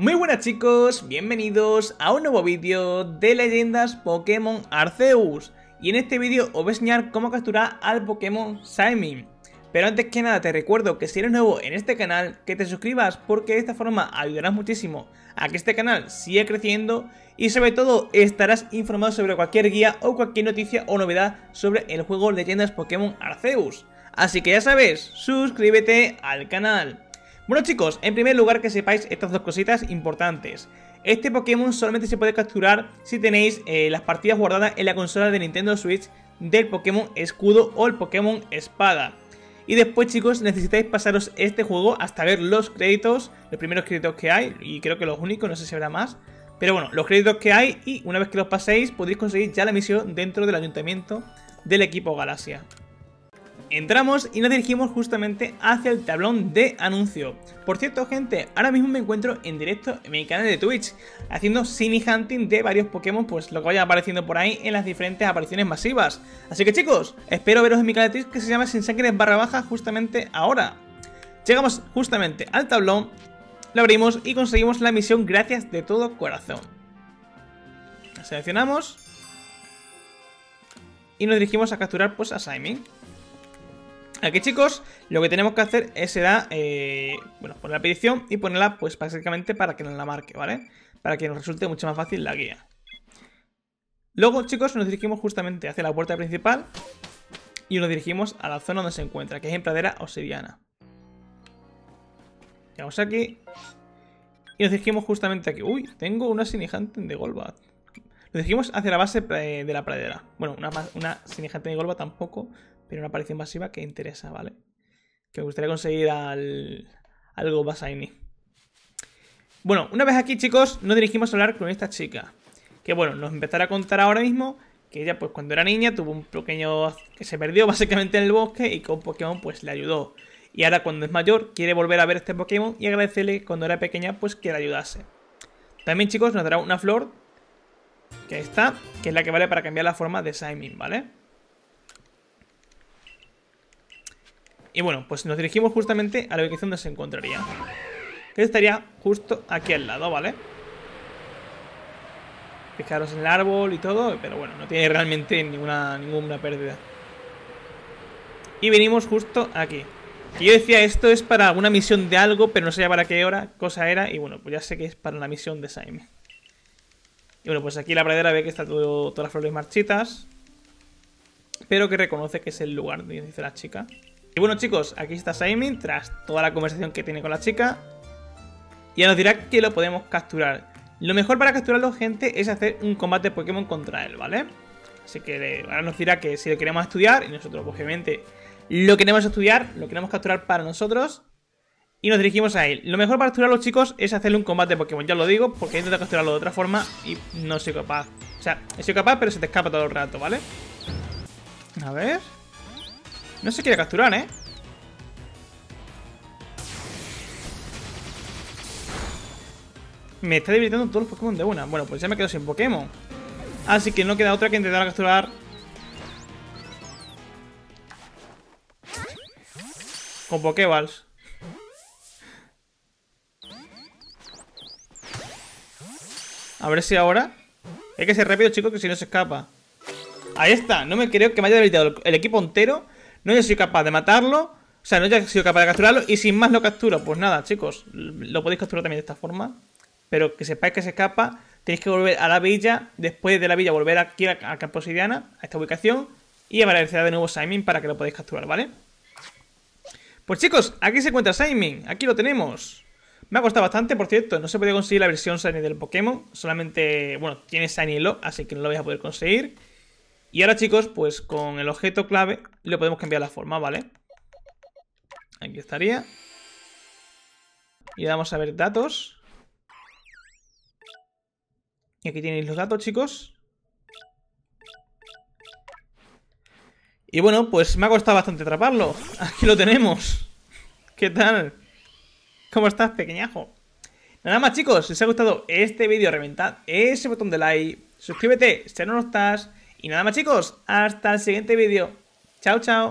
Muy buenas chicos, bienvenidos a un nuevo vídeo de Leyendas Pokémon Arceus. Y en este vídeo os voy a enseñar cómo capturar al Pokémon Shaymin. Pero antes que nada te recuerdo que si eres nuevo en este canal, que te suscribas, porque de esta forma ayudarás muchísimo a que este canal siga creciendo. Y sobre todo estarás informado sobre cualquier guía o cualquier noticia o novedad sobre el juego Leyendas Pokémon Arceus. Así que ya sabes, suscríbete al canal. Bueno chicos, en primer lugar que sepáis estas dos cositas importantes. Este Pokémon solamente se puede capturar si tenéis las partidas guardadas en la consola de Nintendo Switch del Pokémon Escudo o el Pokémon Espada. Y después chicos, necesitáis pasaros este juego hasta ver los créditos, los primeros créditos que hay, y creo que los únicos, no sé si habrá más. Pero bueno, los créditos que hay, y una vez que los paséis podréis conseguir ya la misión dentro del ayuntamiento del Equipo Galaxia. Entramos y nos dirigimos justamente hacia el tablón de anuncio. Por cierto gente, ahora mismo me encuentro en directo en mi canal de Twitch haciendo cine hunting de varios Pokémon, pues lo que vaya apareciendo por ahí en las diferentes apariciones masivas. Así que chicos, espero veros en mi canal de Twitch que se llama Sin Sangre Barra Baja justamente ahora. Llegamos justamente al tablón, lo abrimos y conseguimos la misión gracias de todo corazón. La seleccionamos y nos dirigimos a capturar pues a Shaymin. Aquí chicos, lo que tenemos que hacer es será, bueno, poner la petición y ponerla pues básicamente para que nos la marque, ¿vale? Para que nos resulte mucho más fácil la guía. Luego chicos, nos dirigimos justamente hacia la puerta principal y nos dirigimos a la zona donde se encuentra, que es en Pradera Obsidiana. Llegamos aquí y nos dirigimos justamente aquí. Uy, tengo una Sin Sangre de Golbat. Nos dirigimos hacia la base de la pradera. Bueno, una Sin Sangre de Golbat tampoco, pero una aparición masiva que interesa, ¿vale? Que me gustaría conseguir al Golbat Shiny. Bueno, una vez aquí, chicos, nos dirigimos a hablar con esta chica. Que, bueno, nos empezará a contar ahora mismo que ella, pues, cuando era niña, tuvo un pequeño... que se perdió, básicamente, en el bosque y que un Pokémon, pues, le ayudó. Y ahora, cuando es mayor, quiere volver a ver este Pokémon y agradecerle cuando era pequeña, pues, que le ayudase. También, chicos, nos dará una flor, que ahí está, que es la que vale para cambiar la forma de Shaymin, ¿vale? Y bueno, pues nos dirigimos justamente a la ubicación donde se encontraría, que estaría justo aquí al lado, ¿vale? Fijaros en el árbol y todo, pero bueno, no tiene realmente ninguna pérdida. Y venimos justo aquí. Que yo decía, esto es para alguna misión de algo, pero no sabía para qué hora, cosa era, y bueno, pues ya sé que es para la misión de Shaymin. Y bueno, pues aquí la pradera ve que está todo, todas las flores marchitas, pero que reconoce que es el lugar donde dice la chica. Y bueno chicos, aquí está Shaymin tras toda la conversación que tiene con la chica. Ya nos dirá que lo podemos capturar. Lo mejor para capturarlo, gente, es hacer un combate Pokémon contra él, ¿vale? Así que ahora nos dirá que si lo queremos estudiar, y nosotros obviamente lo queremos estudiar, lo queremos capturar para nosotros, y nos dirigimos a él. Lo mejor para capturarlo, chicos, es hacerle un combate Pokémon. Ya os lo digo, porque he intentado capturarlo de otra forma y no soy capaz. O sea, he sido capaz, pero se te escapa todo el rato, ¿vale? A ver... no se quiere capturar, ¿eh? Me está debilitando todos los Pokémon de una. Bueno, pues ya me quedo sin Pokémon. Así que no queda otra que intentar capturar. Con Pokéballs. A ver si ahora... hay que ser rápido, chicos, que si no se escapa. Ahí está. No me creo que me haya debilitado el equipo entero. No he sido capaz de matarlo, o sea, no he sido capaz de capturarlo y sin más lo capturo. Pues nada, chicos, lo podéis capturar también de esta forma, pero que sepáis que se escapa. Tenéis que volver a la villa, después de la villa volver aquí a Camposidiana, a esta ubicación, y aparecerá de nuevo Shaymin para que lo podáis capturar, ¿vale? Pues chicos, aquí se encuentra Shaymin, aquí lo tenemos. Me ha costado bastante, por cierto, no se podía conseguir la versión Shiny del Pokémon, solamente, bueno, tiene Shiny Lock, así que no lo vais a poder conseguir. Y ahora chicos, pues con el objeto clave le podemos cambiar la forma, ¿vale? Aquí estaría. Y vamos a ver datos. Y aquí tenéis los datos, chicos. Y bueno, pues me ha costado bastante atraparlo. Aquí lo tenemos. ¿Qué tal? ¿Cómo estás, pequeñajo? Nada más chicos, si os ha gustado este vídeo, reventad ese botón de like. Suscríbete si no lo estás. Y nada más chicos, hasta el siguiente vídeo. Chao, chao.